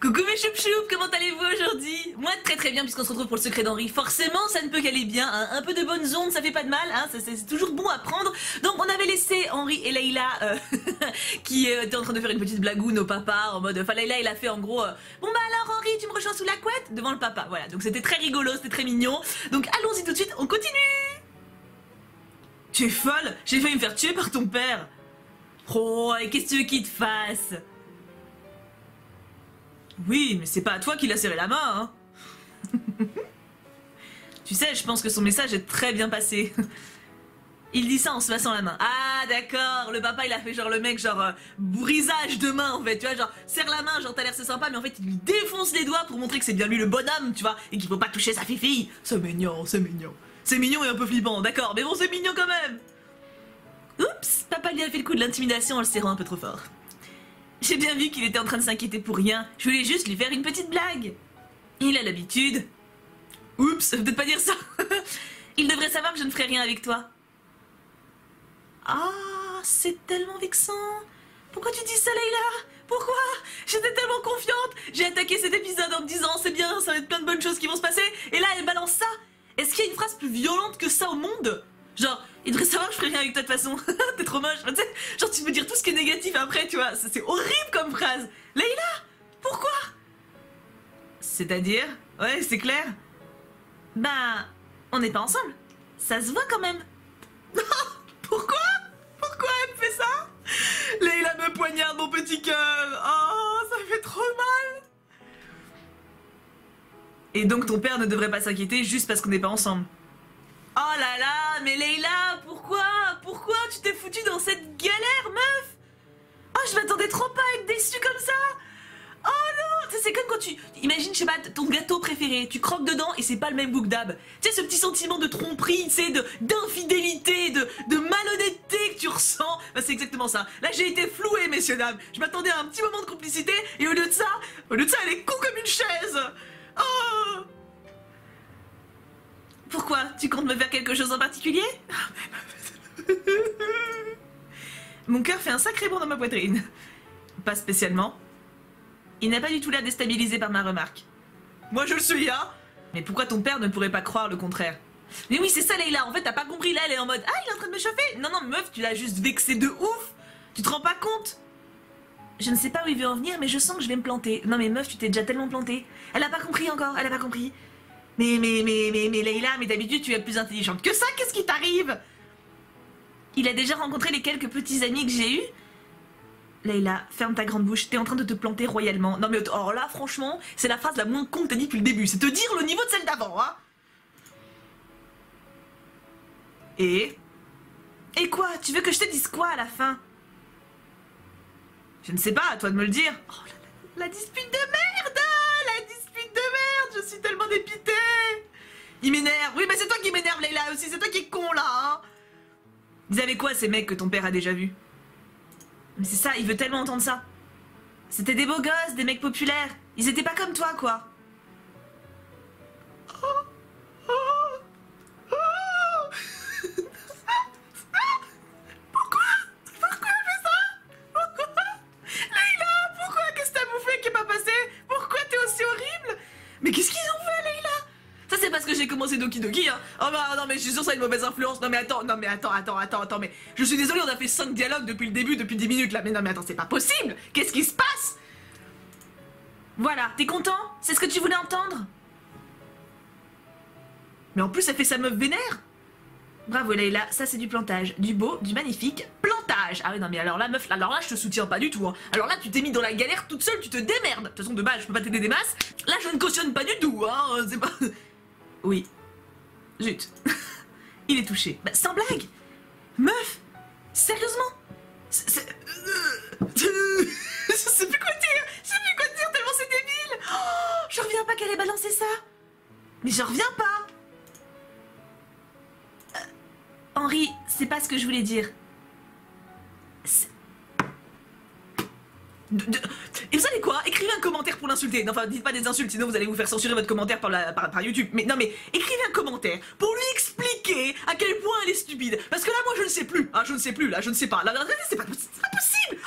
Coucou mes choup-choup, comment allez-vous aujourd'hui? Moi très très bien puisqu'on se retrouve pour le secret d'Henri. Forcément ça ne peut qu'aller bien, hein. Un peu de bonnes ondes ça fait pas de mal, hein. C'est toujours bon à prendre. Donc on avait laissé Henri et Leïla qui étaient en train de faire une petite blagoune au papa en mode... Enfin Leïla elle a fait en gros bon bah alors Henri tu me rechants sous la couette devant le papa. Voilà, donc c'était très rigolo, c'était très mignon. Donc allons-y tout de suite, on continue. Tu es folle, j'ai failli me faire tuer par ton père. Oh, et qu'est-ce que tu veux qu'il te fasse? Oui, mais c'est pas à toi qu'il a serré la main, hein. Tu sais, je pense que son message est très bien passé. Il dit ça en se massant la main. Ah, d'accord, le papa, il a fait genre le mec, genre, brisage de main, en fait, tu vois, genre, serre la main, genre, t'as l'air c'est sympa, mais en fait, il lui défonce les doigts pour montrer que c'est bien lui le bonhomme, tu vois, et qu'il faut pas toucher sa fille. C'est mignon, c'est mignon. C'est mignon et un peu flippant, d'accord, mais bon, c'est mignon quand même. Oups, papa lui a fait le coup de l'intimidation en le serrant un peu trop fort. J'ai bien vu qu'il était en train de s'inquiéter pour rien. Je voulais juste lui faire une petite blague. Il a l'habitude. Oups, ça veut peut-être pas dire ça. Il devrait savoir que je ne ferai rien avec toi. Ah, c'est tellement vexant. Pourquoi tu dis ça, Leïla? Pourquoi? J'étais tellement confiante. J'ai attaqué cet épisode en me disant c'est bien, ça va être plein de bonnes choses qui vont se passer. Et là, elle balance ça. Est-ce qu'il y a une phrase plus violente que ça au monde? Genre, il devrait savoir que je ferais rien avec toi de toute façon. T'es trop moche. Enfin, genre, tu peux dire tout ce qui est négatif après, tu vois. C'est horrible comme phrase. Leïla, pourquoi? C'est-à-dire? Ouais, c'est clair. Bah, on n'est pas ensemble. Ça se voit quand même. Non, pourquoi? Pourquoi elle me fait ça? Leïla me poignarde mon petit cœur. Oh, ça fait trop mal. Et donc ton père ne devrait pas s'inquiéter juste parce qu'on n'est pas ensemble. Oh là là, mais Leïla, pourquoi? Pourquoi tu t'es foutue dans cette galère, meuf? Oh, je m'attendais trop pas à être déçue comme ça. Oh non, c'est comme quand tu... Imagine, je sais pas, ton gâteau préféré, tu croques dedans et c'est pas le même goût que d'hab. Tu sais, ce petit sentiment de tromperie, tu sais, d'infidélité, de malhonnêteté que tu ressens. Bah, c'est exactement ça. Là, j'ai été flouée, messieurs, dames. Je m'attendais à un petit moment de complicité et au lieu de ça, elle est con comme une chaise. Oh! Pourquoi? Tu comptes me faire quelque chose en particulier? Mon cœur fait un sacré bond dans ma poitrine. Pas spécialement. Il n'a pas du tout l'air déstabilisé par ma remarque. Moi je le suis, hein? Mais pourquoi ton père ne pourrait pas croire le contraire? Mais oui, c'est ça Leïla, en fait t'as pas compris, là elle est en mode ah il est en train de me chauffer. Non non meuf, tu l'as juste vexé de ouf. Tu te rends pas compte? Je ne sais pas où il veut en venir mais je sens que je vais me planter. Non mais meuf, tu t'es déjà tellement plantée. Elle a pas compris encore, elle a pas compris. Mais Leïla, mais d'habitude tu es plus intelligente que ça, qu'est-ce qui t'arrive? Il a déjà rencontré les quelques petits amis que j'ai eus? Leïla, ferme ta grande bouche, t'es en train de te planter royalement. Non mais alors là franchement, c'est la phrase la moins con que t'as dit depuis le début, c'est te dire le niveau de celle d'avant, hein. Et quoi? Tu veux que je te dise quoi à la fin? Je ne sais pas, à toi de me le dire. Oh la dispute de merde! La dispute de merde, je suis tellement dépitée. Il m'énerve, oui mais c'est toi qui m'énerve Leïla aussi, c'est toi qui es con là, hein. Ils avaient quoi ces mecs que ton père a déjà vus? Mais c'est ça, il veut tellement entendre ça. C'était des beaux gosses, des mecs populaires, ils étaient pas comme toi quoi. Doki Doki, hein. Oh bah non mais je suis sûre ça a une mauvaise influence. Non mais attends, non mais attends, mais je suis désolée, on a fait 5 dialogues depuis le début, depuis 10 minutes là. Mais non mais attends, c'est pas possible. Qu'est-ce qui se passe? Voilà, t'es content? C'est ce que tu voulais entendre? Mais en plus elle fait sa meuf vénère. Bravo Leïla, ça c'est du plantage, du beau, du magnifique plantage. Ah oui non mais alors là meuf, alors là je te soutiens pas du tout, hein. Alors là tu t'es mis dans la galère toute seule, tu te démerdes. De toute façon de base je peux pas t'aider des masses. Là je ne cautionne pas du tout, hein. C'est pas... Oui. Zut. Il est touché. Bah, sans blague. Meuf, sérieusement. Je sais plus quoi dire. Je sais plus quoi dire tellement c'est débile. Oh, je reviens pas qu'elle ait balancé ça. Mais je reviens pas. Henri, c'est pas ce que je voulais dire. Et vous savez quoi? Écrivez un commentaire pour l'insulter. Enfin, dites pas des insultes, sinon vous allez vous faire censurer votre commentaire par YouTube. Mais non, mais écrivez un commentaire pour lui expliquer à quel point elle est stupide. Parce que là, moi, je ne sais plus. Ah, je ne sais plus. Là, je ne sais pas. Là, c'est pas possible.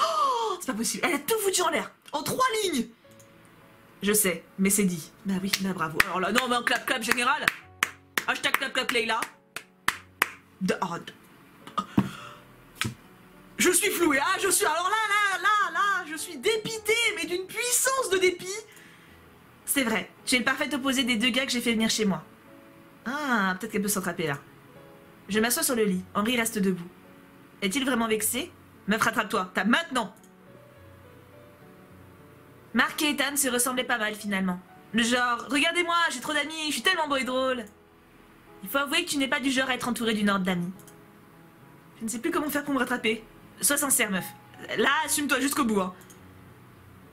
Oh, c'est pas possible. Elle a tout foutu en l'air. En 3 lignes. Je sais, mais c'est dit. Bah oui, bah bravo. Alors là, non, mais un clap clap général. Hashtag clap clap Leïla. Je suis flouée, ah je suis... Alors là, je suis dépitée, mais d'une puissance de dépit. C'est vrai, j'ai le parfait opposé des deux gars que j'ai fait venir chez moi. Ah, peut-être qu'elle peut s'attraper là. Je m'assois sur le lit, Henri reste debout. Est-il vraiment vexé? Meuf, rattrape-toi, t'as maintenant. Marc et Ethan se ressemblaient pas mal finalement. Le genre, regardez-moi, j'ai trop d'amis, je suis tellement beau et drôle. Il faut avouer que tu n'es pas du genre à être entouré d'une horde d'amis. Je ne sais plus comment faire pour me rattraper. Sois sincère, meuf. Là, assume-toi jusqu'au bout. Hein.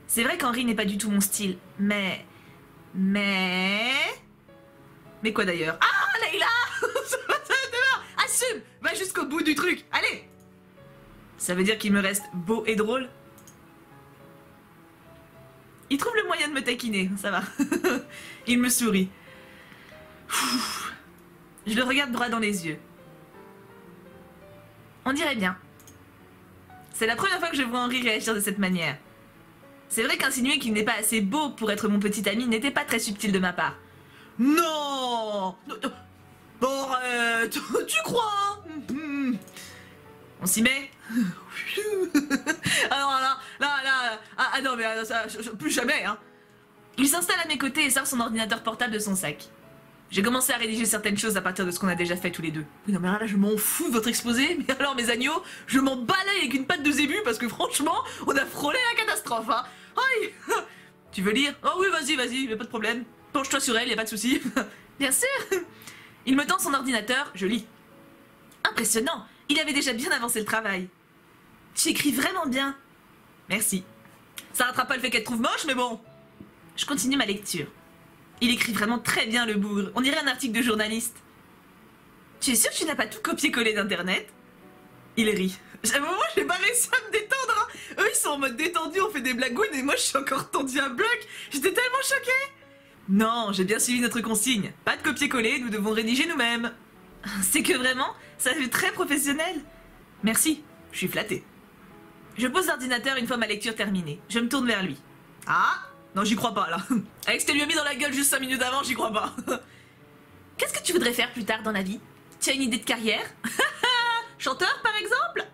C'est vrai qu'Henri n'est pas du tout mon style, mais... Mais quoi d'ailleurs? Ah, Leïla. Assume. Va jusqu'au bout du truc. Allez. Ça veut dire qu'il me reste beau et drôle? Il trouve le moyen de me taquiner, ça va. Il me sourit. Je le regarde droit dans les yeux. On dirait bien. C'est la première fois que je vois Henri réagir de cette manière. C'est vrai qu'insinuer qu'il n'est pas assez beau pour être mon petit ami n'était pas très subtil de ma part. Non! Bon, tu crois? On s'y met? Ah non, là, ah non, mais ça, plus jamais, hein. Il s'installe à mes côtés et sort son ordinateur portable de son sac. J'ai commencé à rédiger certaines choses à partir de ce qu'on a déjà fait tous les deux. Oui, non mais là, je m'en fous de votre exposé, mais alors mes agneaux, je m'en balaye avec une patte de zébu parce que franchement, on a frôlé la catastrophe, hein. Aïe. Tu veux lire? Oh oui, vas-y, mais pas de problème. Penche-toi sur elle, y a pas de souci. Bien sûr. Il me tend son ordinateur, je lis. Impressionnant, il avait déjà bien avancé le travail. Tu écris vraiment bien. Merci. Ça rattrape pas le fait qu'elle te trouve moche, mais bon. Je continue ma lecture. Il écrit vraiment très bien, le bougre. On dirait un article de journaliste. Tu es sûr que tu n'as pas tout copié-collé d'internet? Il rit. À un moment, j'ai pas réussi à me détendre. Hein. Eux, ils sont en mode détendu, on fait des blagouines et moi, je suis encore tendue à bloc. J'étais tellement choquée. Non, j'ai bien suivi notre consigne. Pas de copier-coller, nous devons rédiger nous-mêmes. C'est que vraiment, ça fait très professionnel. Merci, je suis flattée. Je pose l'ordinateur une fois ma lecture terminée. Je me tourne vers lui. Ah! Non, j'y crois pas, là. Alex, t'es lui mis dans la gueule juste 5 minutes avant, j'y crois pas. Qu'est-ce que tu voudrais faire plus tard dans la vie? Tu as une idée de carrière? Chanteur, par exemple?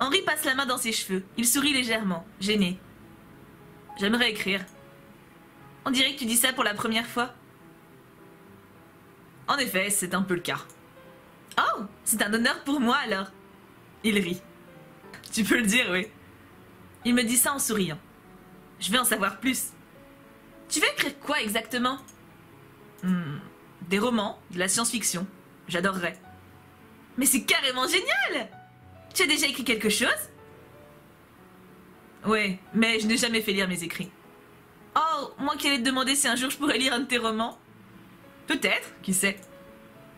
Henri passe la main dans ses cheveux. Il sourit légèrement, gêné. J'aimerais écrire. On dirait que tu dis ça pour la première fois. En effet, c'est un peu le cas. Oh, c'est un honneur pour moi, alors. Il rit. Tu peux le dire, oui. Il me dit ça en souriant. Je veux en savoir plus. Tu veux écrire quoi exactement? Des romans, de la science-fiction. J'adorerais. Mais c'est carrément génial! Tu as déjà écrit quelque chose? Ouais, mais je n'ai jamais fait lire mes écrits. Oh, moi qui allais te demander si un jour je pourrais lire un de tes romans. Peut-être, qui sait.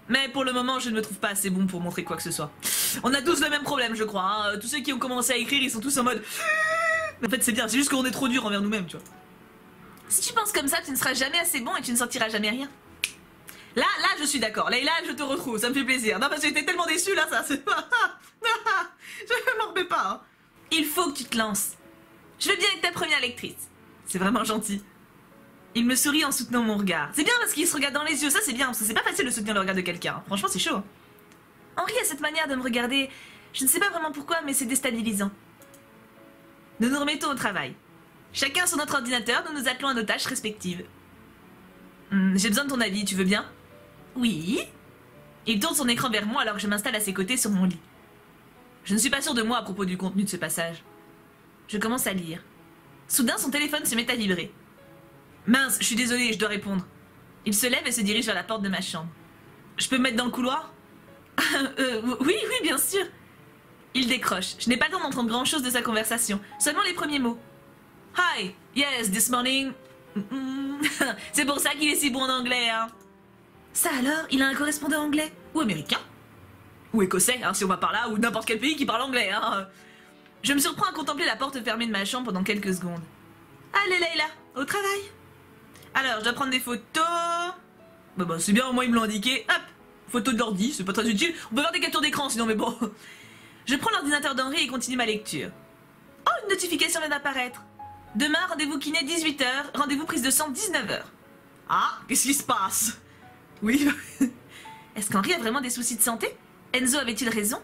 Mais pour le moment, je ne me trouve pas assez bon pour montrer quoi que ce soit. On a tous le même problème, je crois. Hein. Tous ceux qui ont commencé à écrire, ils sont tous en mode... En fait, c'est bien, c'est juste qu'on est trop dur envers nous-mêmes, tu vois. Si tu penses comme ça, tu ne seras jamais assez bon et tu ne sortiras jamais rien. Là, je suis d'accord. Leïla, je te retrouve, ça me fait plaisir. Non, parce que j'étais tellement déçue, là, ça, c'est pas... Je m'en remets pas. Hein. Il faut que tu te lances. Je veux bien être ta première lectrice. C'est vraiment gentil. Il me sourit en soutenant mon regard. C'est bien parce qu'il se regarde dans les yeux, ça c'est bien, parce que c'est pas facile de soutenir le regard de quelqu'un. Franchement, c'est chaud. Henri a cette manière de me regarder, je ne sais pas vraiment pourquoi, mais c'est déstabilisant. Nous nous remettons au travail. Chacun sur notre ordinateur, nous nous attelons à nos tâches respectives. J'ai besoin de ton avis, tu veux bien? Oui. Il tourne son écran vers moi alors que je m'installe à ses côtés sur mon lit. Je ne suis pas sûre de moi à propos du contenu de ce passage. Je commence à lire. Soudain, son téléphone se met à vibrer. Mince, je suis désolée, je dois répondre. Il se lève et se dirige vers la porte de ma chambre. Je peux me mettre dans le couloir? Oui, bien sûr. Il décroche. Je n'ai pas le temps d'entendre grand-chose de sa conversation. Seulement les premiers mots. Hi, yes, this morning. C'est pour ça qu'il est si bon en anglais, hein. Ça alors, il a un correspondant anglais? Ou américain? Ou écossais, hein, si on va par là, ou n'importe quel pays qui parle anglais, hein. Je me surprends à contempler la porte fermée de ma chambre pendant quelques secondes. Allez, Leïla, au travail. Alors, je dois prendre des photos. Bah, c'est bien, au moins ils me l'ont indiqué. Hop, photo de l'ordi, c'est pas très utile. On peut faire des captures d'écran sinon, mais bon. Je prends l'ordinateur d'Henri et continue ma lecture. Oh, une notification vient d'apparaître. Demain, rendez-vous kiné 18 h, rendez-vous prise de sang 19 h. Ah, qu'est-ce qui se passe? Oui. Est-ce qu'Henri a vraiment des soucis de santé? Enzo avait-il raison?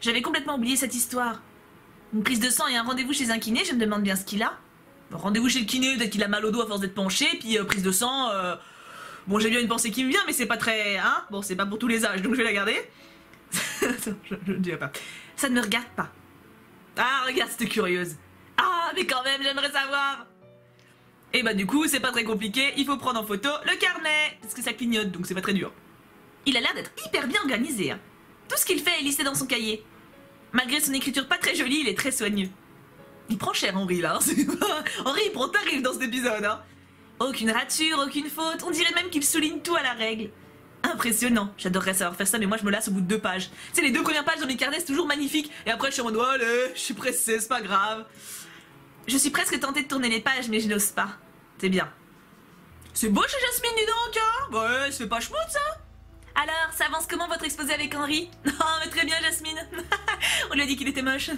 J'avais complètement oublié cette histoire. Une prise de sang et un rendez-vous chez un kiné, je me demande bien ce qu'il a. Bon, rendez-vous chez le kiné, peut-être qu'il a mal au dos à force d'être penché, puis prise de sang... Bon, j'ai bien une pensée qui me vient, mais c'est pas très... Hein? Bon, c'est pas pour tous les âges, donc je vais la garder. Attends, je ne dirai pas. Ça ne me regarde pas. Ah, regarde, c'était curieuse. Ah, mais quand même, j'aimerais savoir. Et bah du coup, c'est pas très compliqué, il faut prendre en photo le carnet, parce que ça clignote, donc c'est pas très dur. Il a l'air d'être hyper bien organisé, hein. Tout ce qu'il fait est listé dans son cahier. Malgré son écriture pas très jolie, il est très soigneux. Il prend cher, Henri, là. Henri, il prend tarif dans cet épisode, hein. Aucune rature, aucune faute, on dirait même qu'il souligne tout à la règle. Impressionnant, j'adorerais savoir faire ça, mais moi je me lasse au bout de 2 pages. Tu sais, les 2 premières pages dans mes carnets, c'est toujours magnifique, et après je suis en mode, allez, je suis pressée, c'est pas grave. Je suis presque tentée de tourner les pages, mais je n'ose pas. C'est bien. C'est beau chez Jasmine, dis donc, hein. Ouais, c'est pas chouette ça. Alors, ça avance comment votre exposé avec Henri? Non, mais très bien, Jasmine. On lui a dit qu'il était moche.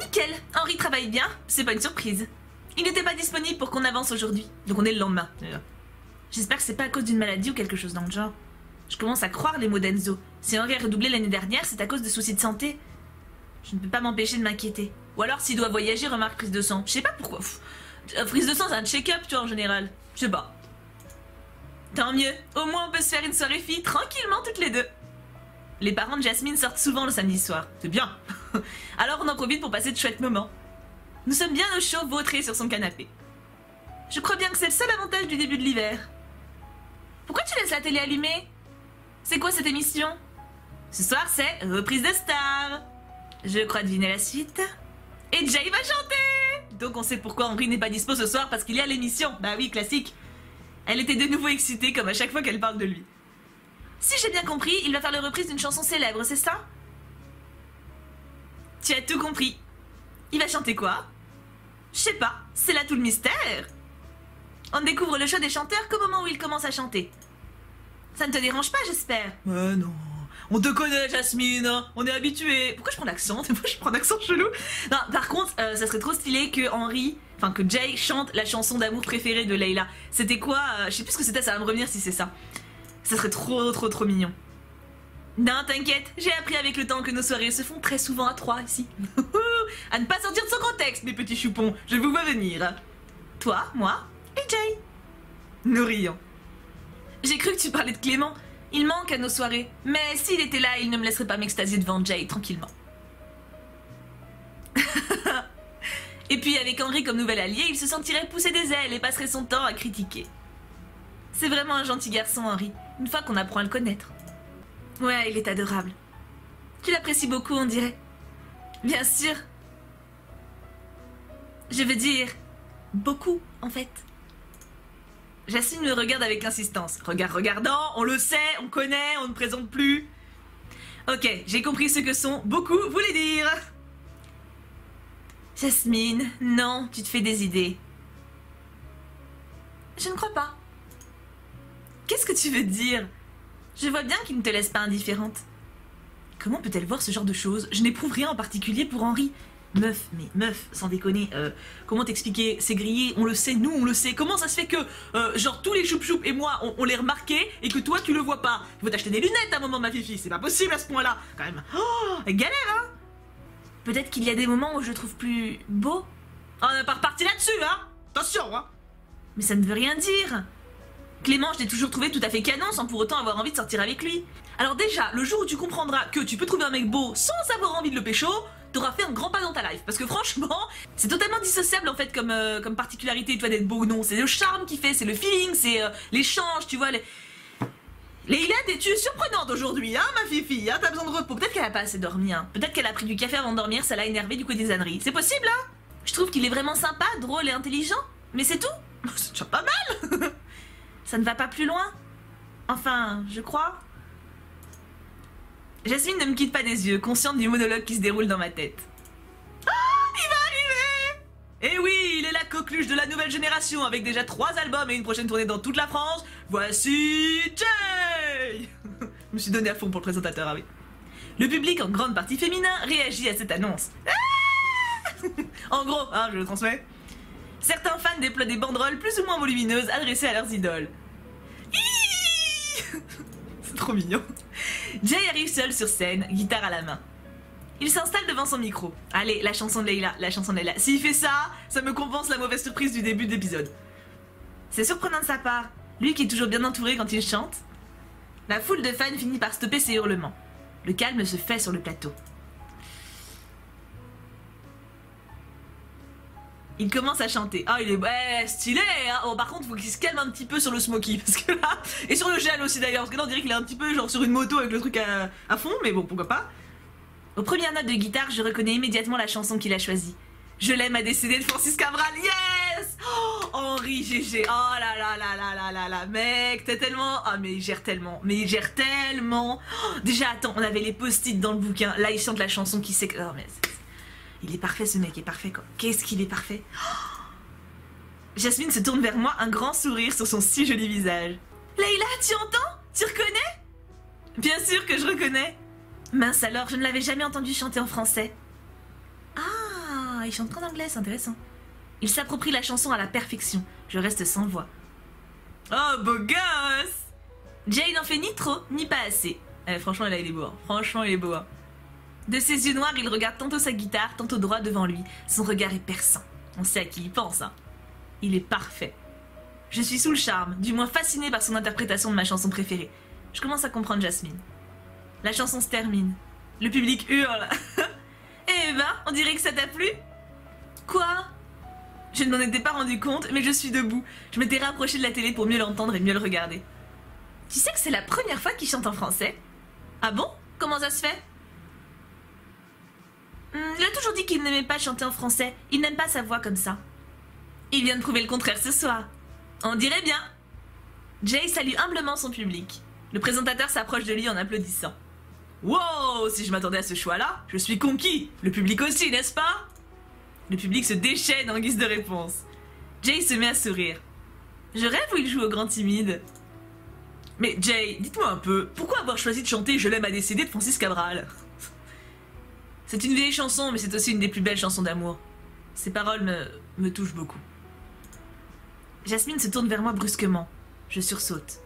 Nickel, Henri travaille bien, c'est pas une surprise. Il n'était pas disponible pour qu'on avance aujourd'hui, donc on est le lendemain. J'espère que c'est pas à cause d'une maladie ou quelque chose dans le genre. Je commence à croire les mots d'Enzo. Si Henri a redoublé l'année dernière, c'est à cause de soucis de santé. Je ne peux pas m'empêcher de m'inquiéter. Ou alors s'il doit voyager, remarque prise de sang. Je sais pas pourquoi. Pff, prise de sang, c'est un check-up, tu vois, en général. Je sais pas. Tant mieux. Au moins, on peut se faire une soirée fille tranquillement toutes les deux. Les parents de Jasmine sortent souvent le samedi soir. C'est bien. Alors on en profite pour passer de chouettes moments. Nous sommes bien au chaud, vautrés sur son canapé. Je crois bien que c'est le seul avantage du début de l'hiver. Pourquoi tu laisses la télé allumée? C'est quoi cette émission? Ce soir, c'est reprise de Star. Je crois deviner la suite. Et Jay va chanter. Donc on sait pourquoi Henri n'est pas dispo ce soir, parce qu'il y a l'émission. Bah oui, classique. Elle était de nouveau excitée, comme à chaque fois qu'elle parle de lui. Si j'ai bien compris, il va faire la reprise d'une chanson célèbre, c'est ça? Tu as tout compris. Il va chanter quoi? Je sais pas, c'est là tout le mystère. On découvre le choix des chanteurs qu'au moment où ils commencent à chanter. Ça ne te dérange pas, j'espère? Ouais, non. On te connaît, Jasmine, on est habitué. Pourquoi je prends l'accent? Des fois, je prends l'accent chelou. Non, par contre, ça serait trop stylé que Jay chante la chanson d'amour préférée de Leïla. C'était quoi? Je sais plus ce que c'était, ça va me revenir si c'est ça. Ça serait trop mignon. Non, t'inquiète, j'ai appris avec le temps que nos soirées se font très souvent à 3 ici. À ne pas sortir de son contexte, mes petits choupons, je vous vois venir. Toi, moi et Jay. Nous rions. J'ai cru que tu parlais de Clément, il manque à nos soirées, mais s'il était là, il ne me laisserait pas m'extasier devant Jay tranquillement. Et puis avec Henri comme nouvel allié, il se sentirait pousser des ailes et passerait son temps à critiquer. C'est vraiment un gentil garçon, Henri, une fois qu'on apprend à le connaître. Ouais, il est adorable. Tu l'apprécies beaucoup, on dirait. Bien sûr. Je veux dire, beaucoup, en fait. Jasmine me regarde avec insistance. Regard regardant, on le sait, on connaît, on ne présente plus. Ok, j'ai compris ce que sont beaucoup voulait dire. Jasmine, non, tu te fais des idées. Je ne crois pas. Qu'est-ce que tu veux dire? Je vois bien qu'il ne te laisse pas indifférente. Comment peut-elle voir ce genre de choses? Je n'éprouve rien en particulier pour Henri. Meuf, mais meuf, sans déconner, comment t'expliquer? C'est grillé, on le sait, nous on le sait. Comment ça se fait que, genre, tous les choup-choup et moi, on les remarquait et que toi, tu le vois pas? Il faut t'acheter des lunettes à un moment, ma fifi, c'est pas possible à ce point-là, quand même. Oh, galère, hein? Peut-être qu'il y a des moments où je le trouve plus beau. Oh, on n'est pas reparti là-dessus, hein? Attention, hein? Mais ça ne veut rien dire. Clément, je l'ai toujours trouvé tout à fait canon sans pour autant avoir envie de sortir avec lui. Alors déjà, le jour où tu comprendras que tu peux trouver un mec beau sans avoir envie de le pécho, t'auras fait un grand pas dans ta life. Parce que franchement, c'est totalement dissociable en fait comme particularité, tu vois, d'être beau ou non. C'est le charme qui fait, c'est le feeling, c'est l'échange, tu vois. Leïla, t'es-tu surprenante aujourd'hui, hein, ma fifi, hein, t'as besoin de repos. Peut-être qu'elle a pas assez dormi, hein. Peut-être qu'elle a pris du café avant de dormir, ça l'a énervé du coup des âneries. C'est possible, hein? Je trouve qu'il est vraiment sympa, drôle et intelligent. Mais c'est tout. C'est déjà pas mal. Ça ne va pas plus loin? Enfin, je crois. Jasmine ne me quitte pas des yeux, consciente du monologue qui se déroule dans ma tête. Ah, il va arriver! Eh oui, il est la coqueluche de la nouvelle génération, avec déjà 3 albums et une prochaine tournée dans toute la France. Voici Jay! Je me suis donné à fond pour le présentateur, ah oui. Le public, en grande partie féminin, réagit à cette annonce. Ah, En gros, hein, je le transmets. Certains fans déploient des banderoles plus ou moins volumineuses adressées à leurs idoles. C'est trop mignon. Jay arrive seul sur scène, guitare à la main. Il s'installe devant son micro. Allez, la chanson de Leïla, la chanson de Leïla. S'il fait ça, ça me compense la mauvaise surprise du début de l'épisode. C'est surprenant de sa part, lui qui est toujours bien entouré quand il chante. La foule de fans finit par stopper ses hurlements. Le calme se fait sur le plateau. Il commence à chanter. Ah, il est ouais, stylé hein. Oh, par contre, faut qu'il se calme un petit peu sur le smoky, parce que là... Et sur le gel aussi d'ailleurs, parce que là on dirait qu'il est un petit peu genre sur une moto avec le truc à fond, mais bon, pourquoi pas. Aux premières notes de guitare, je reconnais immédiatement la chanson qu'il a choisie. Je l'aime à décéder de Francis Cabral. Yes. Oh, Henri, GG. Oh là là là là là là là. Mec, t'as tellement... Ah, mais il gère tellement. Mais il gère tellement. Oh, déjà, attends, on avait les post-it dans le bouquin. Là, il chante la chanson qui sait... Oh, mais... Il est parfait, ce mec, il est parfait, quoi. Qu'est-ce qu'il est parfait. Oh, Jasmine se tourne vers moi, un grand sourire sur son si joli visage. Leïla, tu entends? Tu reconnais? Bien sûr que je reconnais. Mince alors, je ne l'avais jamais entendu chanter en français. Ah, il chante qu'en anglais, c'est intéressant. Il s'approprie la chanson à la perfection. Je reste sans voix. Oh, beau gosse! Jay n'en fait ni trop, ni pas assez. Franchement, là, il est beau. Hein. Franchement, il est beau. Hein. De ses yeux noirs, il regarde tantôt sa guitare, tantôt droit devant lui. Son regard est perçant. On sait à qui il pense. Hein. Il est parfait. Je suis sous le charme, du moins fascinée par son interprétation de ma chanson préférée. Je commence à comprendre Jasmine. La chanson se termine. Le public hurle. Eh ben, on dirait que ça t'a plu? Quoi? Je ne m'en étais pas rendu compte, mais je suis debout. Je m'étais rapprochée de la télé pour mieux l'entendre et mieux le regarder. Tu sais que c'est la première fois qu'il chante en français? Ah bon? Comment ça se fait? Il a toujours dit qu'il n'aimait pas chanter en français. Il n'aime pas sa voix comme ça. Il vient de prouver le contraire ce soir. On dirait bien. Jay salue humblement son public. Le présentateur s'approche de lui en applaudissant. Wow, si je m'attendais à ce choix-là, je suis conquis. Le public aussi, n'est-ce pas? Le public se déchaîne en guise de réponse. Jay se met à sourire. Je rêve où il joue au grand timide. Mais Jay, dites-moi un peu, pourquoi avoir choisi de chanter « Je l'aime à décéder » de Francis Cabral? C'est une vieille chanson, mais c'est aussi une des plus belles chansons d'amour. Ces paroles me touchent beaucoup. Jasmine se tourne vers moi brusquement. Je sursaute.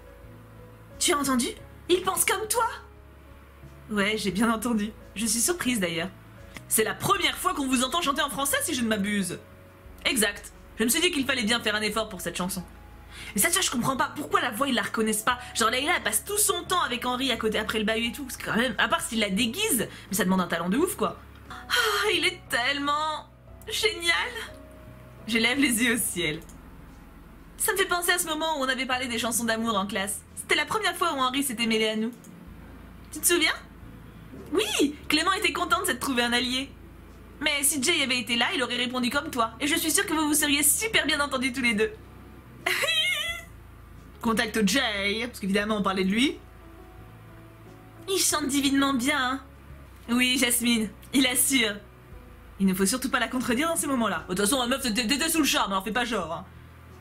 « Tu as entendu? Il pense comme toi !» Ouais, j'ai bien entendu. Je suis surprise d'ailleurs. C'est la première fois qu'on vous entend chanter en français si je ne m'abuse. Exact. Je me suis dit qu'il fallait bien faire un effort pour cette chanson. Mais ça, je comprends pas. Pourquoi la voix, ils la reconnaissent pas? Genre Leïla, elle passe tout son temps avec Henri à côté après le bahut et tout. Parce que quand même, à part s'il la déguise, mais ça demande un talent de ouf, quoi. Ah, il est tellement... génial. Je lève les yeux au ciel. Ça me fait penser à ce moment où on avait parlé des chansons d'amour en classe. C'était la première fois où Henri s'était mêlé à nous. Tu te souviens? Oui, Clément était content de s'être trouvé un allié. Mais si Jay avait été là, il aurait répondu comme toi. Et je suis sûre que vous vous seriez super bien entendus tous les deux. Contacte Jay, parce qu'évidemment on parlait de lui. Il chante divinement bien. Hein. Oui, Jasmine, il assure. Il ne faut surtout pas la contredire dans ces moments-là. De toute façon, la meuf, t'étais sous le charme, alors fais pas genre. Hein.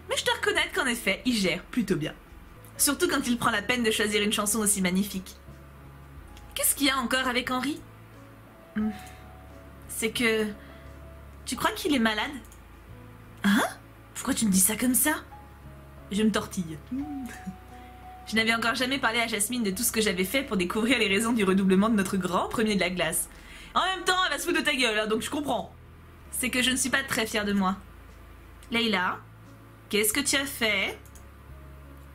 Mais je dois reconnaître qu'en effet, il gère plutôt bien. Surtout quand il prend la peine de choisir une chanson aussi magnifique. Qu'est-ce qu'il y a encore avec Henri? C'est que... Tu crois qu'il est malade? Hein? Pourquoi tu me dis ça comme ça? Je me tortille. Je n'avais encore jamais parlé à Jasmine de tout ce que j'avais fait pour découvrir les raisons du redoublement de notre grand premier de la glace. En même temps, elle va se foutre de ta gueule, hein, donc je comprends. C'est que je ne suis pas très fière de moi. Leïla, qu'est-ce que tu as fait?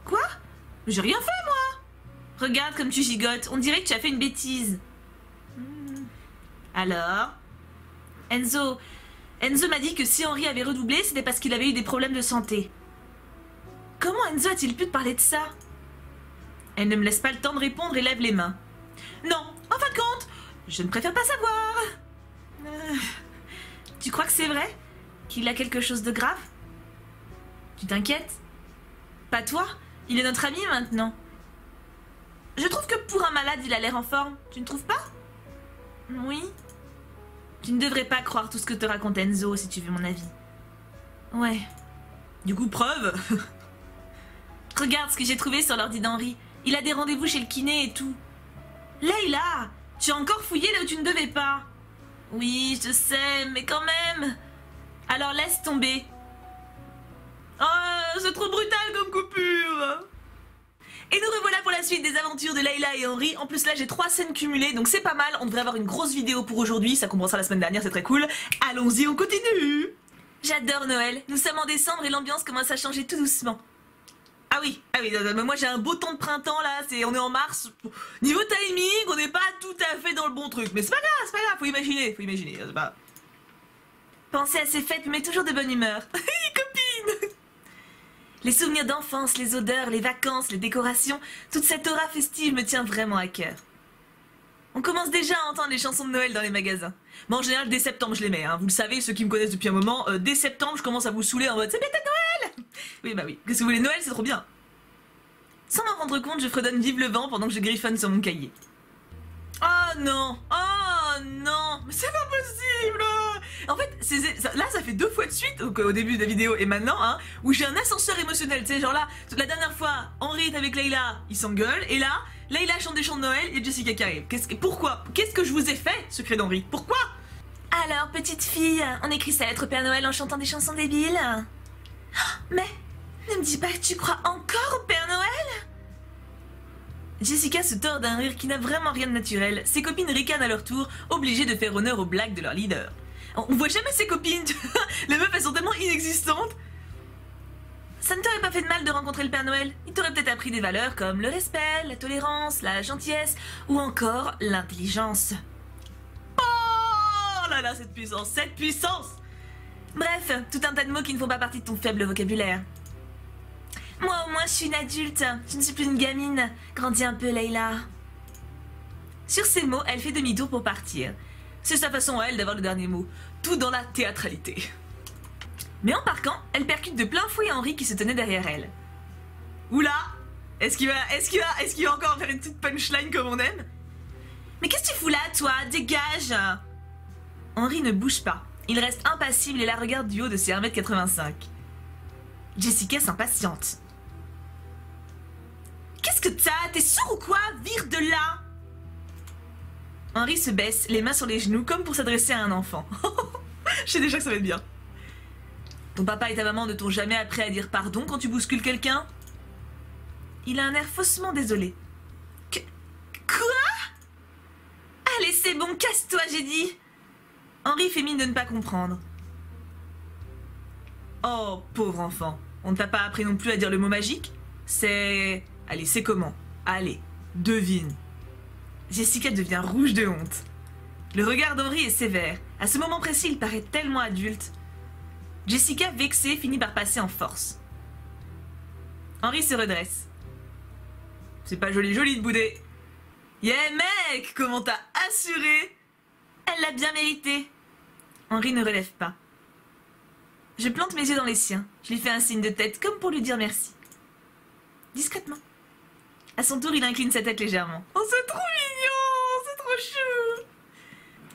Quoi? J'ai rien fait, moi! Regarde comme tu gigotes, on dirait que tu as fait une bêtise. Alors? Enzo m'a dit que si Henri avait redoublé, c'était parce qu'il avait eu des problèmes de santé. Comment Enzo a-t-il pu te parler de ça? Elle ne me laisse pas le temps de répondre et lève les mains. Non, en fin de compte, je ne préfère pas savoir. Tu crois que c'est vrai? Qu'il a quelque chose de grave? Tu t'inquiètes? Pas toi? Il est notre ami maintenant. Je trouve que pour un malade, il a l'air en forme. Tu ne trouves pas? Oui. Tu ne devrais pas croire tout ce que te raconte Enzo, si tu veux mon avis. Ouais. Du coup, preuve. Regarde ce que j'ai trouvé sur l'ordi d'Henri. Il a des rendez-vous chez le kiné et tout. Leïla, tu as encore fouillé là où tu ne devais pas. Oui, je sais, mais quand même. Alors laisse tomber. Oh, c'est trop brutal comme coupure. Et nous revoilà pour la suite des aventures de Leïla et Henri. En plus là j'ai 3 scènes cumulées donc c'est pas mal. On devrait avoir une grosse vidéo pour aujourd'hui. Ça commencera la semaine dernière, c'est très cool. Allons-y, on continue. J'adore Noël. Nous sommes en décembre et l'ambiance commence à changer tout doucement. Ah oui, mais moi j'ai un beau temps de printemps là, on est en mars. Niveau timing, on n'est pas tout à fait dans le bon truc. Mais c'est pas grave, faut imaginer. Pas... Pensez à ces fêtes, mais toujours de bonne humeur. Copine. Les souvenirs d'enfance, les odeurs, les vacances, les décorations, toute cette aura festive me tient vraiment à cœur. On commence déjà à entendre les chansons de Noël dans les magasins. Mais en général, dès septembre je les mets, hein. Vous le savez, ceux qui me connaissent depuis un moment, dès septembre je commence à vous saouler en mode c'est bientôt Noël. Oui bah oui, qu'est-ce que vous voulez, Noël c'est trop bien. Sans m'en rendre compte, je fredonne Vive le vent pendant que je griffonne sur mon cahier. Oh non, mais c'est pas possible. En fait, là ça fait 2 fois de suite, donc, au début de la vidéo et maintenant, hein, où j'ai un ascenseur émotionnel, tu sais, genre là, la dernière fois, Henri est avec Leïla, ils s'engueulent, et là, Leïla chante des chants de Noël et Jessica qui arrive. Pourquoi? Qu'est-ce que je vous ai fait, secret d'Henri? Pourquoi? Alors, petite fille, on écrit sa lettre Père Noël en chantant des chansons débiles. Mais, ne me dis pas que tu crois encore au Père Noël? Jessica se tord d'un rire qui n'a vraiment rien de naturel. Ses copines ricanent à leur tour, obligées de faire honneur aux blagues de leur leader. On voit jamais ses copines, les meufs elles sont tellement inexistantes. Ça ne t'aurait pas fait de mal de rencontrer le Père Noël. Il t'aurait peut-être appris des valeurs comme le respect, la tolérance, la gentillesse ou encore l'intelligence. Oh là là, cette puissance, cette puissance! Bref, tout un tas de mots qui ne font pas partie de ton faible vocabulaire. Moi au moins je suis une adulte, je ne suis plus une gamine. Grandis un peu Leïla. Sur ces mots, elle fait demi-tour pour partir. C'est sa façon à elle d'avoir le dernier mot, tout dans la théâtralité. Mais en partant, elle percute de plein fouet Henri qui se tenait derrière elle. Oula, est-ce qu'il va encore faire une petite punchline comme on aime? Mais qu'est-ce que tu fous là toi? Dégage! Henri ne bouge pas. Il reste impassible et la regarde du haut de ses 1m85. Jessica s'impatiente. Qu'est-ce que t'as? T'es sûre ou quoi? Vire de là! Henri se baisse, les mains sur les genoux, comme pour s'adresser à un enfant. Je sais déjà que ça va être bien. Ton papa et ta maman ne t'ont jamais appris à dire pardon quand tu bouscules quelqu'un? Il a un air faussement désolé. Quoi? Allez, c'est bon, casse-toi, j'ai dit! Henri fait mine de ne pas comprendre. Oh, pauvre enfant. On ne t'a pas appris non plus à dire le mot magique? C'est... Allez, c'est comment? Allez, devine. Jessica devient rouge de honte. Le regard d'Henri est sévère. À ce moment précis, il paraît tellement adulte. Jessica, vexée, finit par passer en force. Henri se redresse. C'est pas joli de bouder. Yeah, mec, comment t'as assuré? Elle l'a bien mérité. Henri ne relève pas. Je plante mes yeux dans les siens. Je lui fais un signe de tête, comme pour lui dire merci. Discrètement. À son tour, il incline sa tête légèrement. Oh, c'est trop mignon! C'est trop chou!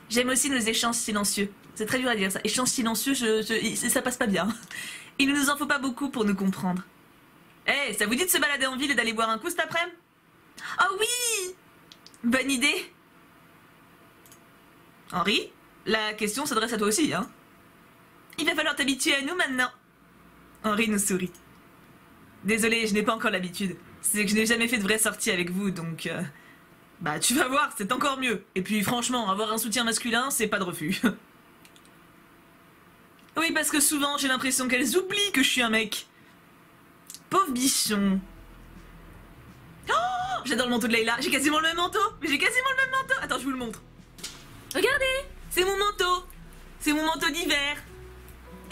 J'aime aussi nos échanges silencieux. C'est très dur à dire, ça. Échanges silencieux, ça passe pas bien. Il ne nous en faut pas beaucoup pour nous comprendre. Hey, ça vous dit de se balader en ville et d'aller boire un coup cet après-midi? Oh oui! Bonne idée! Henri, la question s'adresse à toi aussi, hein? Il va falloir t'habituer à nous maintenant. Henri nous sourit. Désolé, je n'ai pas encore l'habitude. C'est que je n'ai jamais fait de vraie sortie avec vous, donc... Bah, tu vas voir, c'est encore mieux. Et puis, franchement, avoir un soutien masculin, c'est pas de refus. Oui, parce que souvent, j'ai l'impression qu'elles oublient que je suis un mec. Pauvre bichon. Oh, j'adore le manteau de Leïla. J'ai quasiment le même manteau. Attends, je vous le montre. Regardez, c'est mon manteau. C'est mon manteau d'hiver.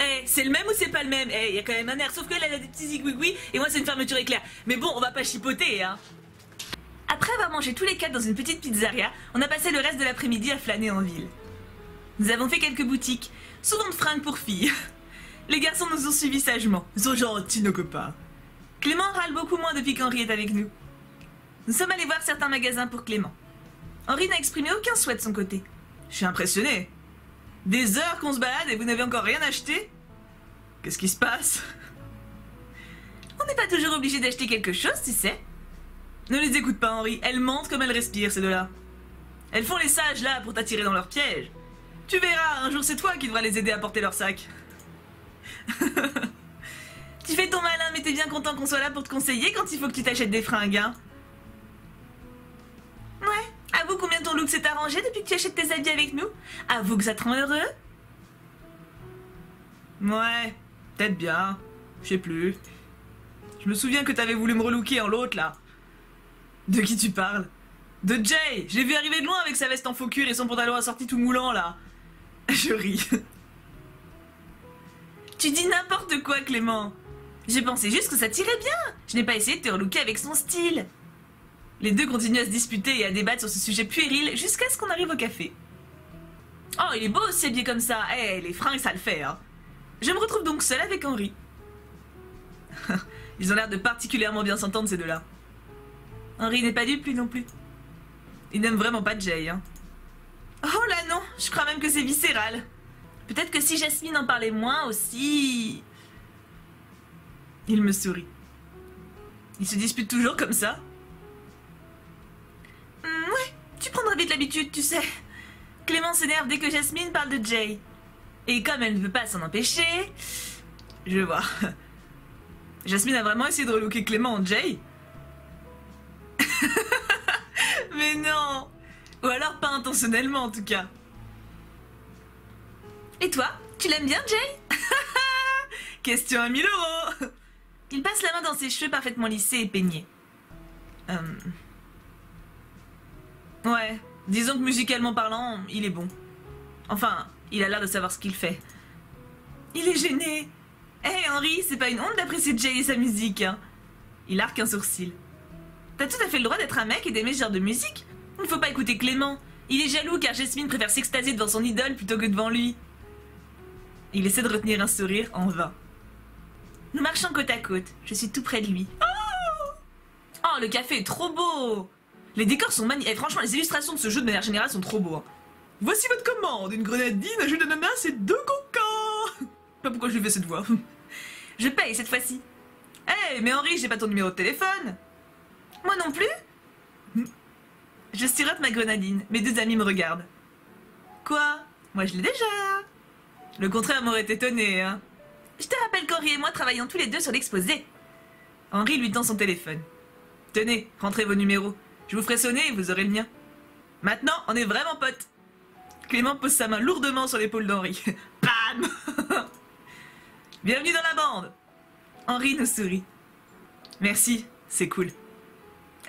Eh, c'est le même ou c'est pas le même? Eh, il y a quand même un air, sauf que là, elle a des petits zigouigouis et moi, c'est une fermeture éclair. Mais bon, on va pas chipoter, hein. Après avoir mangé tous les 4 dans une petite pizzeria, on a passé le reste de l'après-midi à flâner en ville. Nous avons fait quelques boutiques, souvent de fringues pour filles. Les garçons nous ont suivis sagement. Ils sont gentils, nos copains. Clément râle beaucoup moins depuis qu'Henri est avec nous. Nous sommes allés voir certains magasins pour Clément. Henri n'a exprimé aucun souhait de son côté. Je suis impressionnée. Des heures qu'on se balade et vous n'avez encore rien acheté? Qu'est-ce qui se passe? On n'est pas toujours obligé d'acheter quelque chose, tu sais. Ne les écoute pas, Henri. Elles mentent comme elles respirent, ces deux-là. Elles font les sages, là, pour t'attirer dans leur piège. Tu verras, un jour c'est toi qui devras les aider à porter leur sac. Tu fais ton malin, mais t'es bien content qu'on soit là pour te conseiller quand il faut que tu t'achètes des fringues, hein. Ouais, avoue combien ton look s'est arrangé depuis que tu achètes tes habits avec nous. Avoue que ça te rend heureux. Ouais, peut-être bien, je sais plus. Je me souviens que t'avais voulu me relooker en l'autre, là. De qui tu parles? De Jay. Je l'ai vu arriver de loin avec sa veste en faux cuir et son pantalon assorti tout moulant, là. Je ris. Tu dis n'importe quoi, Clément. J'ai pensé juste que ça tirait bien. Je n'ai pas essayé de te relooker avec son style. Les deux continuent à se disputer et à débattre sur ce sujet puéril jusqu'à ce qu'on arrive au café. Oh, il est beau aussi habillé comme ça. Eh, hey, les fringues, ça le fait, hein. Je me retrouve donc seule avec Henri. Ils ont l'air de particulièrement bien s'entendre, ces deux-là. Henri n'est pas dupe, lui non plus. Il n'aime vraiment pas Jay, hein. Oh là non, je crois même que c'est viscéral. Peut-être que si Jasmine en parlait moins aussi... Il me sourit. Ils se disputent toujours comme ça. Ouais, tu prendras vite l'habitude, tu sais. Clément s'énerve dès que Jasmine parle de Jay. Et comme elle ne veut pas s'en empêcher... Je vois. Jasmine a vraiment essayé de relooker Clément en Jay. Mais non. Ou alors pas intentionnellement en tout cas. Et toi, tu l'aimes bien, Jay? Question à 1000 €. Il passe la main dans ses cheveux parfaitement lissés et peignés. Ouais, disons que musicalement parlant, il est bon. Enfin, il a l'air de savoir ce qu'il fait. Il est gêné. Hé hey, Henri, c'est pas une honte d'apprécier Jay et sa musique, hein. Il arque un sourcil. T'as tout à fait le droit d'être un mec et d'aimer ce genre de musique. Il ne faut pas écouter Clément. Il est jaloux car Jasmine préfère s'extasier devant son idole plutôt que devant lui. Il essaie de retenir un sourire en vain. Nous marchons côte à côte. Je suis tout près de lui. Oh, oh le café est trop beau. Les décors sont magnifiques. Franchement, les illustrations de ce jeu de manière générale sont trop beaux. Hein. Voici votre commande. Une grenadine, un jus d'ananas et 2 coca. Pas pourquoi je lui fais cette voix. Je paye cette fois-ci. Hé, hey, mais Henri, j'ai pas ton numéro de téléphone. Moi non plus. Je sirote ma grenadine. Mes deux amis me regardent. Quoi? Moi je l'ai déjà. Le contraire m'aurait étonné, hein. Je te rappelle qu'Henri et moi travaillons tous les deux sur l'exposé. Henri lui tend son téléphone. Tenez, rentrez vos numéros. Je vous ferai sonner et vous aurez le mien. Maintenant, on est vraiment potes. Clément pose sa main lourdement sur l'épaule d'Henri. Bam. Bienvenue dans la bande. Henri nous sourit. Merci, c'est cool.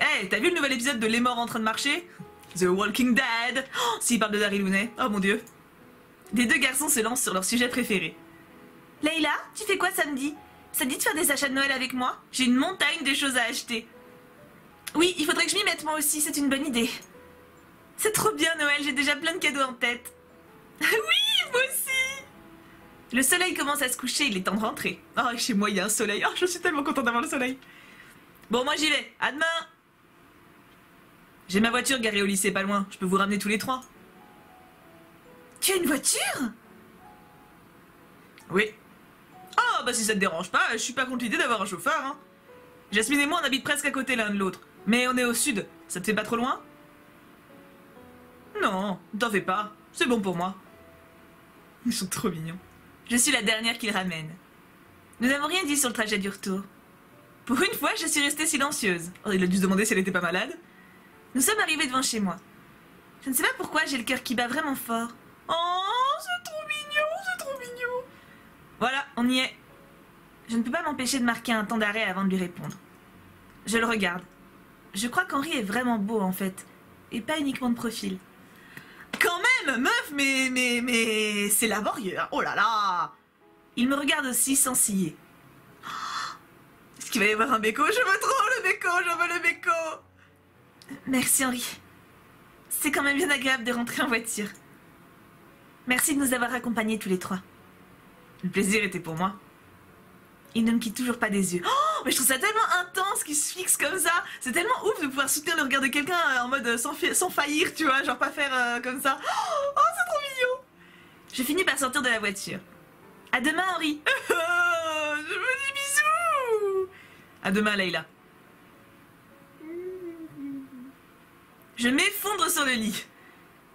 Hey, t'as vu le nouvel épisode de Les Morts en train de marcher? The Walking Dead. Oh, s'il parle de Daryl, oh mon dieu. Les deux garçons se lancent sur leur sujet préféré. Leïla, tu fais quoi samedi? Ça te dit de faire des achats de Noël avec moi? J'ai une montagne de choses à acheter. Oui, il faudrait que je m'y mette moi aussi, c'est une bonne idée. C'est trop bien Noël, j'ai déjà plein de cadeaux en tête. Oui, moi aussi. Le soleil commence à se coucher, il est temps de rentrer. Oh, chez moi il y a un soleil, oh, je suis tellement contente d'avoir le soleil. Bon, moi j'y vais, à demain. J'ai ma voiture garée au lycée pas loin, je peux vous ramener tous les trois. Tu as une voiture? Oui. Oh, bah si ça te dérange pas, je suis pas contre l'idée d'avoir un chauffeur, hein. Jasmine et moi on habite presque à côté l'un de l'autre, mais on est au sud, ça te fait pas trop loin? Non, t'en fais pas, c'est bon pour moi. Ils sont trop mignons. Je suis la dernière qu'ils ramènent. Nous n'avons rien dit sur le trajet du retour. Pour une fois, je suis restée silencieuse. Oh, il a dû se demander si elle était pas malade. Nous sommes arrivés devant chez moi. Je ne sais pas pourquoi, j'ai le cœur qui bat vraiment fort. Oh, c'est trop mignon, c'est trop mignon. Voilà, on y est. Je ne peux pas m'empêcher de marquer un temps d'arrêt avant de lui répondre. Je le regarde. Je crois qu'Henri est vraiment beau, en fait. Et pas uniquement de profil. Quand même, meuf, mais... C'est laborieux, hein. Oh là là. Il me regarde aussi sans ciller. Oh, est-ce qu'il va y avoir un béco? Je veux trop le béco, je veux le béco. Merci Henri. C'est quand même bien agréable de rentrer en voiture. Merci de nous avoir accompagnés tous les trois. Le plaisir était pour moi. Il ne me quitte toujours pas des yeux. Oh, mais je trouve ça tellement intense qu'il se fixe comme ça. C'est tellement ouf de pouvoir soutenir le regard de quelqu'un en mode sans faillir, tu vois, genre pas faire comme ça. Oh, c'est trop mignon. Je finis par sortir de la voiture. À demain Henri. Je veux des bisous. À demain Leïla. Je m'effondre sur le lit.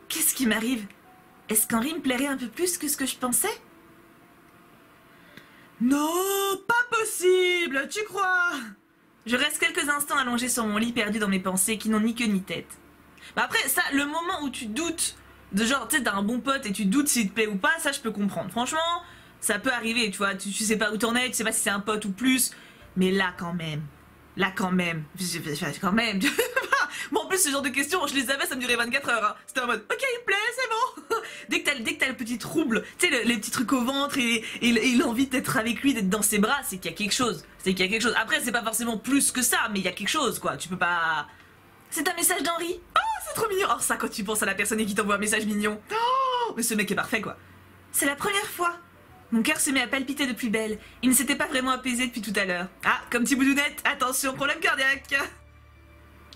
Qu'est-ce qui m'arrive? Est-ce qu'Henri me plairait un peu plus que ce que je pensais? Non, pas possible, tu crois? Je reste quelques instants allongée sur mon lit, perdue dans mes pensées qui n'ont ni queue ni tête. Bah après, ça, le moment où tu doutes, de genre, tu sais, t'as un bon pote et tu doutes s'il te plaît ou pas, ça je peux comprendre. Franchement, ça peut arriver, tu vois, tu sais pas où t'en es, tu sais pas si c'est un pote ou plus, mais là quand même... Bon, en plus, ce genre de questions, je les avais, ça me durait 24 heures. Hein. C'était en mode, ok, il me plaît, c'est bon. Dès que t'as le petit trouble, tu sais, les petits trucs au ventre et l'envie d'être avec lui, d'être dans ses bras, c'est qu'il y a quelque chose. Après, c'est pas forcément plus que ça, mais il y a quelque chose, quoi. Tu peux pas... C'est un message d'Henri. Oh, c'est trop mignon. Oh, ça, quand tu penses à la personne et qui t'envoie un message mignon. Oh, mais ce mec est parfait, quoi. C'est la première fois. Mon cœur se met à palpiter de plus belle. Il ne s'était pas vraiment apaisé depuis tout à l'heure. Ah, comme petit boudounette, attention, problème cardiaque.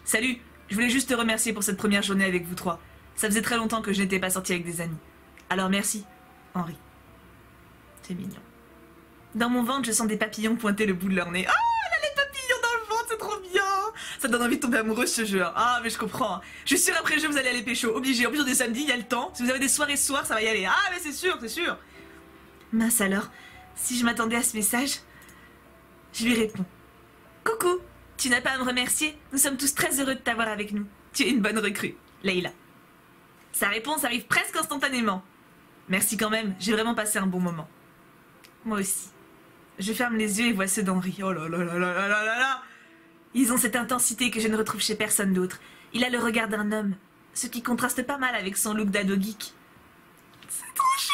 Salut, je voulais juste te remercier pour cette première journée avec vous trois. Ça faisait très longtemps que je n'étais pas sortie avec des amis. Alors merci, Henri. C'est mignon. Dans mon ventre, je sens des papillons pointer le bout de leur nez. Oh, elle a les papillons dans le ventre, c'est trop bien. Ça donne envie de tomber amoureux ce jeu. Ah, mais je comprends. Je suis sûre après le jeu, vous allez aller pécho. Obligé, en plus on est samedi, il y a le temps. Si vous avez des soirées ce soir, ça va y aller. Ah, mais c'est sûr, c'est sûr. Mince alors, si je m'attendais à ce message, je lui réponds. Coucou. Tu n'as pas à me remercier, nous sommes tous très heureux de t'avoir avec nous. Tu es une bonne recrue, Leïla. Sa réponse arrive presque instantanément. Merci quand même, j'ai vraiment passé un bon moment. Moi aussi. Je ferme les yeux et vois ceux d'Henri. Oh là là là là là là là. Ils ont cette intensité que je ne retrouve chez personne d'autre. Il a le regard d'un homme, ce qui contraste pas mal avec son look d'ado geek. C'est trop chou.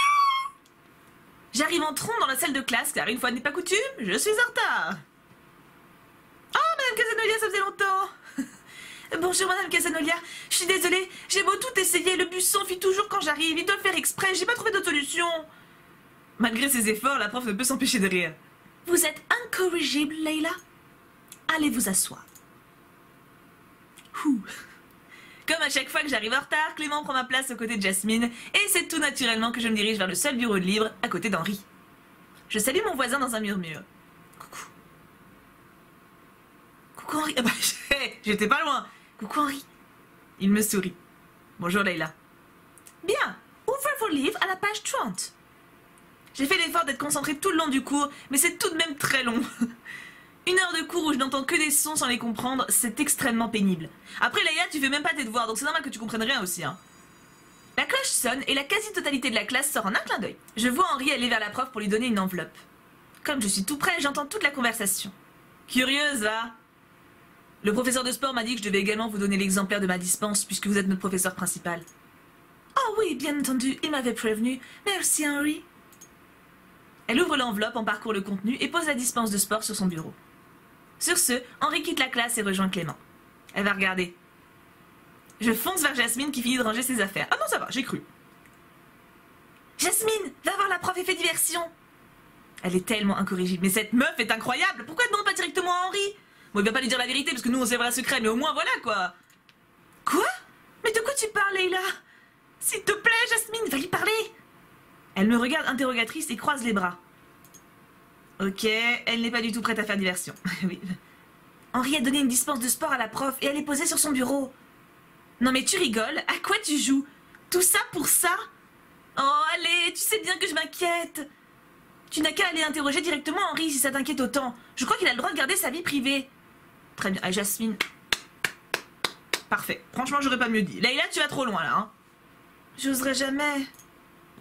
J'arrive en trombe dans la salle de classe, car une fois n'est pas coutume, je suis en retard. Oh, madame Casanolia, ça faisait longtemps. Bonjour, madame Casanolia. Je suis désolée, j'ai beau tout essayer, le bus s'enfuit toujours quand j'arrive. Il doit le faire exprès, j'ai pas trouvé d'autre solution. Malgré ses efforts, la prof ne peut s'empêcher de rire. Vous êtes incorrigible, Leïla. Allez vous asseoir. Ouh. Comme à chaque fois que j'arrive en retard, Clément prend ma place aux côtés de Jasmine, et c'est tout naturellement que je me dirige vers le seul bureau de libre à côté d'Henri. Je salue mon voisin dans un murmure. Coucou Henri, j'étais pas loin. Coucou Henri. Il me sourit. Bonjour Leïla. Bien, ouvrez vos livres à la page 30. J'ai fait l'effort d'être concentrée tout le long du cours, mais c'est tout de même très long. Une heure de cours où je n'entends que des sons sans les comprendre, c'est extrêmement pénible. Après Leïla, tu fais même pas tes devoirs, donc c'est normal que tu comprennes rien aussi. Hein. La cloche sonne et la quasi-totalité de la classe sort en un clin d'œil. Je vois Henri aller vers la prof pour lui donner une enveloppe. Comme je suis tout près, j'entends toute la conversation. Curieuse, va. Le professeur de sport m'a dit que je devais également vous donner l'exemplaire de ma dispense puisque vous êtes notre professeur principal. Oh oui, bien entendu, il m'avait prévenu. Merci Henri. Elle ouvre l'enveloppe, en parcourt le contenu et pose la dispense de sport sur son bureau. Sur ce, Henri quitte la classe et rejoint Clément. Elle va regarder. Je fonce vers Jasmine qui finit de ranger ses affaires. Ah non, ça va, j'ai cru. Jasmine, va voir la prof et fais diversion. Elle est tellement incorrigible. Mais cette meuf est incroyable. Pourquoi elle ne demande pas directement à Henri ? Bon, il va pas lui dire la vérité parce que nous on sait le secret, mais au moins voilà quoi. Quoi? Mais de quoi tu parles, Leïla? S'il te plaît, Jasmine, va lui parler. Elle me regarde interrogatrice et croise les bras. Ok, elle n'est pas du tout prête à faire diversion. Oui. Henri a donné une dispense de sport à la prof et elle est posée sur son bureau. Non mais tu rigoles, à quoi tu joues? Tout ça pour ça? Oh allez, tu sais bien que je m'inquiète. Tu n'as qu'à aller interroger directement Henri si ça t'inquiète autant. Je crois qu'il a le droit de garder sa vie privée. Très bien. Ah, Jasmine. Parfait. Franchement, j'aurais pas mieux dit. Leïla, tu vas trop loin, là. Hein. J'oserais jamais.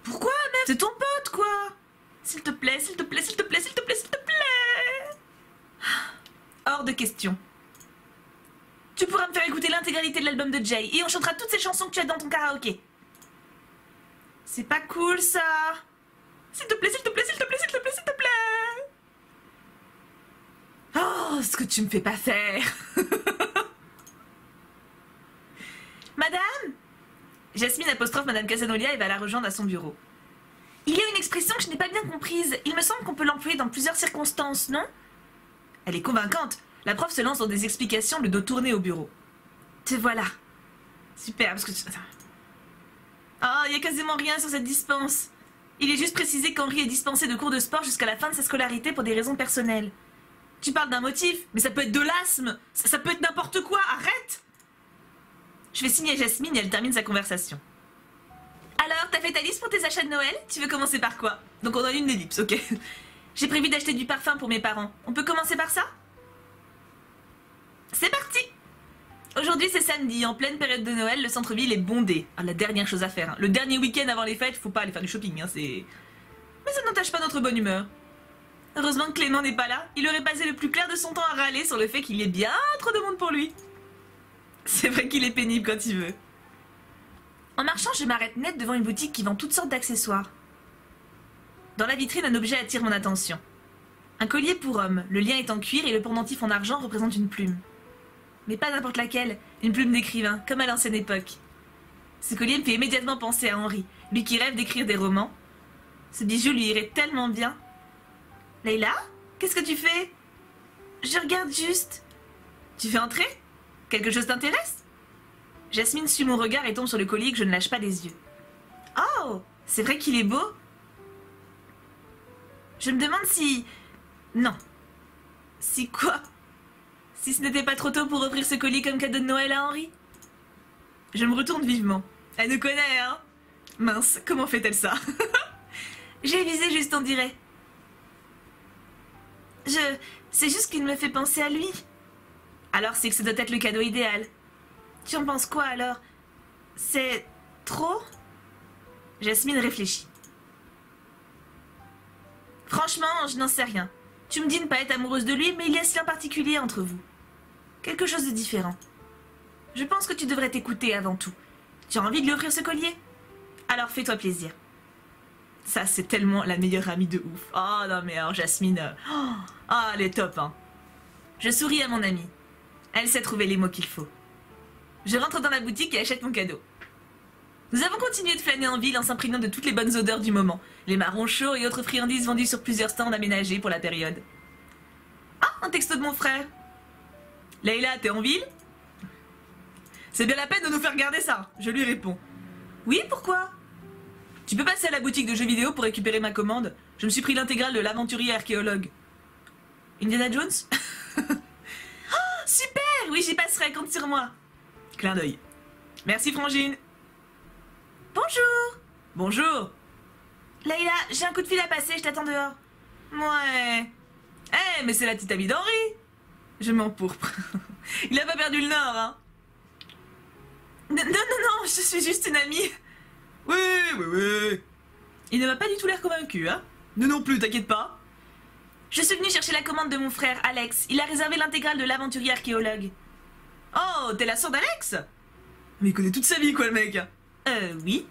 Pourquoi, mec? C'est ton pote, quoi. S'il te plaît, s'il te plaît, s'il te plaît, s'il te plaît, s'il te plaît. Hors de question. Tu pourras me faire écouter l'intégralité de l'album de Jay et on chantera toutes ces chansons que tu as dans ton karaoké. C'est pas cool, ça. S'il te plaît, s'il te plaît, s'il te plaît, s'il te plaît, s'il te plaît. Oh, ce que tu me fais pas faire. Madame Jasmine apostrophe Madame Casanolia et va la rejoindre à son bureau. Il y a une expression que je n'ai pas bien comprise. Il me semble qu'on peut l'employer dans plusieurs circonstances, non? Elle est convaincante. La prof se lance dans des explications, le dos tourné au bureau. Te voilà. Super, parce que... Oh, il n'y a quasiment rien sur cette dispense. Il est juste précisé qu'Henri est dispensé de cours de sport jusqu'à la fin de sa scolarité pour des raisons personnelles. Tu parles d'un motif, mais ça peut être de l'asthme, ça peut être n'importe quoi, arrête! Je vais signer à Jasmine et elle termine sa conversation. Alors, t'as fait ta liste pour tes achats de Noël? Tu veux commencer par quoi? Donc on a une ellipse, ok. J'ai prévu d'acheter du parfum pour mes parents. On peut commencer par ça? C'est parti! Aujourd'hui c'est samedi, en pleine période de Noël, le centre-ville est bondé. Ah, la dernière chose à faire, hein. Le dernier week-end avant les fêtes, faut pas aller faire du shopping, hein, c'est... Mais ça n'entache pas notre bonne humeur. Heureusement que Clément n'est pas là, il aurait passé le plus clair de son temps à râler sur le fait qu'il y ait bien trop de monde pour lui. C'est vrai qu'il est pénible quand il veut. En marchant, je m'arrête net devant une boutique qui vend toutes sortes d'accessoires. Dans la vitrine, un objet attire mon attention. Un collier pour homme, le lien est en cuir et le pendentif en argent représente une plume. Mais pas n'importe laquelle, une plume d'écrivain, comme à l'ancienne époque. Ce collier me fait immédiatement penser à Henri, lui qui rêve d'écrire des romans. Ce bijou lui irait tellement bien. Leïla, qu'est-ce que tu fais? Je regarde juste. Tu fais entrer? Quelque chose t'intéresse? Jasmine suit mon regard et tombe sur le collier que je ne lâche pas des yeux. Oh, c'est vrai qu'il est beau. Je me demande si... Non. Si quoi? Si ce n'était pas trop tôt pour offrir ce collier comme cadeau de Noël à Henri? Je me retourne vivement. Elle nous connaît, hein? Mince, comment fait-elle ça? J'ai visé juste, on dirait. C'est juste qu'il me fait penser à lui. Alors c'est que ça doit être le cadeau idéal. Tu en penses quoi alors? C'est trop? Jasmine réfléchit. Franchement, je n'en sais rien. Tu me dis ne pas être amoureuse de lui, mais il y a cela en particulier entre vous. Quelque chose de différent. Je pense que tu devrais t'écouter avant tout. Tu as envie de lui offrir ce collier? Alors fais-toi plaisir. Ça, c'est tellement la meilleure amie de ouf. Oh non mais alors Jasmine... Oh, elle est top, hein. Je souris à mon amie. Elle sait trouver les mots qu'il faut. Je rentre dans la boutique et achète mon cadeau. Nous avons continué de flâner en ville en s'imprégnant de toutes les bonnes odeurs du moment. Les marrons chauds et autres friandises vendues sur plusieurs stands aménagés pour la période. Ah, un texto de mon frère. Leïla, t'es en ville? C'est bien la peine de nous faire garder ça. Je lui réponds. Oui, pourquoi? Tu peux passer à la boutique de jeux vidéo pour récupérer ma commande. Je me suis pris l'intégrale de l'aventurier archéologue. Indiana Jones? Oh, super! Oui, j'y passerai, compte sur moi. Clin d'œil. Merci, Frangine. Bonjour. Bonjour. Leïla, j'ai un coup de fil à passer, je t'attends dehors. Ouais. Eh, mais c'est la petite amie d'Henri. Je m'empourpre. Il a pas perdu le nord, hein. Non, je suis juste une amie. Oui. Il ne m'a pas du tout l'air convaincu, hein. Nous non plus, t'inquiète pas. Je suis venue chercher la commande de mon frère, Alex. Il a réservé l'intégrale de l'aventurier archéologue. Oh, t'es la sœur d'Alex? Mais il connaît toute sa vie, quoi, le mec. Oui.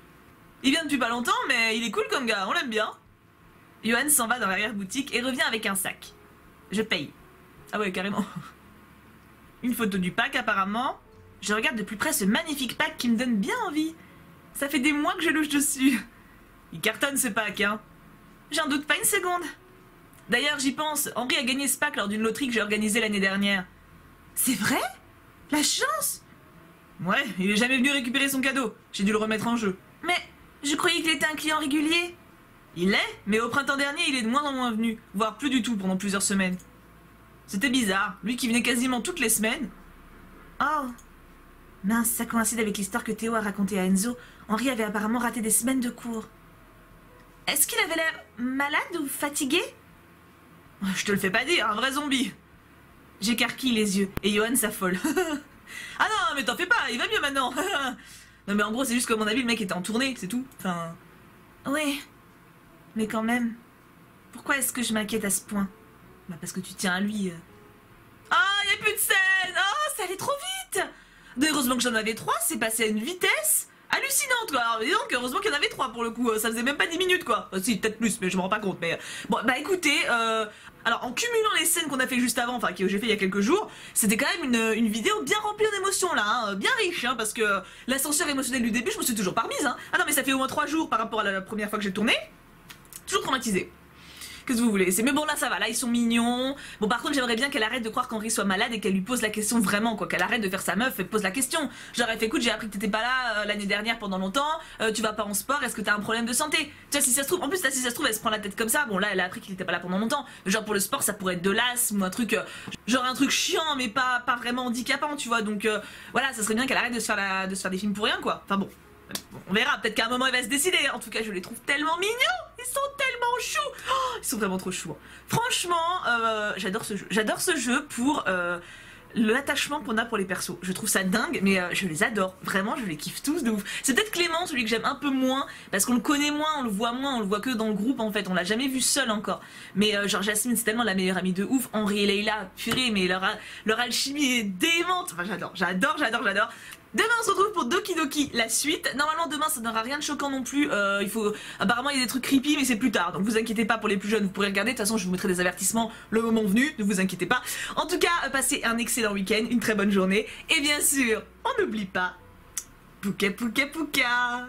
Il vient depuis pas longtemps, mais il est cool comme gars, on l'aime bien. Johan s'en va dans l'arrière-boutique et revient avec un sac. Je paye. Ah ouais, carrément. Une photo du pack, apparemment. Je regarde de plus près ce magnifique pack qui me donne bien envie. Ça fait des mois que je louche dessus. Il cartonne, ce pack, hein. J'en doute pas une seconde. D'ailleurs, j'y pense, Henri a gagné ce pack lors d'une loterie que j'ai organisée l'année dernière. C'est vrai? La chance! Ouais, il est jamais venu récupérer son cadeau. J'ai dû le remettre en jeu. Mais je croyais qu'il était un client régulier. Il l'est, mais au printemps dernier, il est de moins en moins venu, voire plus du tout pendant plusieurs semaines. C'était bizarre, lui qui venait quasiment toutes les semaines. Oh, mince, ça coïncide avec l'histoire que Théo a racontée à Enzo. Henri avait apparemment raté des semaines de cours. Est-ce qu'il avait l'air malade ou fatigué? Je te le fais pas dire, un vrai zombie. J'écarquille les yeux, et Johan s'affole. Ah non, mais t'en fais pas, il va mieux maintenant. Non mais en gros, c'est juste que à mon avis, le mec était en tournée, c'est tout. Enfin... Ouais, mais quand même, pourquoi est-ce que je m'inquiète à ce point? Bah parce que tu tiens à lui. Ah, y'a plus de scène. Oh, ça allait trop vite. Heureusement que j'en avais 3, c'est passé à une vitesse hallucinante, quoi. Alors, disons que heureusement qu'il y en avait 3 pour le coup, ça faisait même pas 10 minutes, quoi. Si, peut-être plus, mais je me rends pas compte, mais... Bon, bah écoutez, alors en cumulant les scènes qu'on a fait juste avant, enfin que j'ai fait il y a quelques jours, c'était quand même une vidéo bien remplie d'émotions là, hein, bien riche, hein, parce que l'ascenseur émotionnel du début, je me suis toujours pas remise, hein. Ah non mais ça fait au moins 3 jours par rapport à la première fois que j'ai tourné, toujours traumatisée. Qu'est-ce que vous voulez? Mais bon là ça va, là ils sont mignons. Bon par contre j'aimerais bien qu'elle arrête de croire qu'Henri soit malade et qu'elle lui pose la question vraiment, quoi, qu'elle arrête de faire sa meuf et pose la question. Genre elle fait écoute, j'ai appris que t'étais pas là l'année dernière pendant longtemps, tu vas pas en sport, est-ce que t'as un problème de santé? Tu vois si ça se trouve, en plus là si ça se trouve elle se prend la tête comme ça, bon là elle a appris qu'il était pas là pendant longtemps. Genre pour le sport ça pourrait être de l'asthme ou un truc, genre un truc chiant mais pas vraiment handicapant tu vois, donc voilà ça serait bien qu'elle arrête de se faire des films pour rien quoi, enfin bon. On verra, peut-être qu'à un moment il va se décider. En tout cas, je les trouve tellement mignons. Ils sont tellement choux. Oh, ils sont vraiment trop choux. Franchement, j'adore ce jeu. J'adore ce jeu pour l'attachement qu'on a pour les persos. Je trouve ça dingue, mais je les adore. Vraiment, je les kiffe tous de ouf. C'est peut-être Clément, celui que j'aime un peu moins, parce qu'on le connaît moins, on le voit moins, on le voit que dans le groupe en fait. On l'a jamais vu seul encore. Mais genre Jasmine, c'est tellement la meilleure amie de ouf. Henri et Leïla, purée, mais leur alchimie est démente. Enfin, j'adore. Demain on se retrouve pour Doki Doki, la suite. Normalement demain ça n'aura rien de choquant non plus, apparemment il y a des trucs creepy mais c'est plus tard. Donc vous inquiétez pas pour les plus jeunes, vous pourrez regarder. De toute façon je vous mettrai des avertissements le moment venu, ne vous inquiétez pas. En tout cas passez un excellent week-end, une très bonne journée. Et bien sûr, on n'oublie pas, Pouka Pouka Pouka.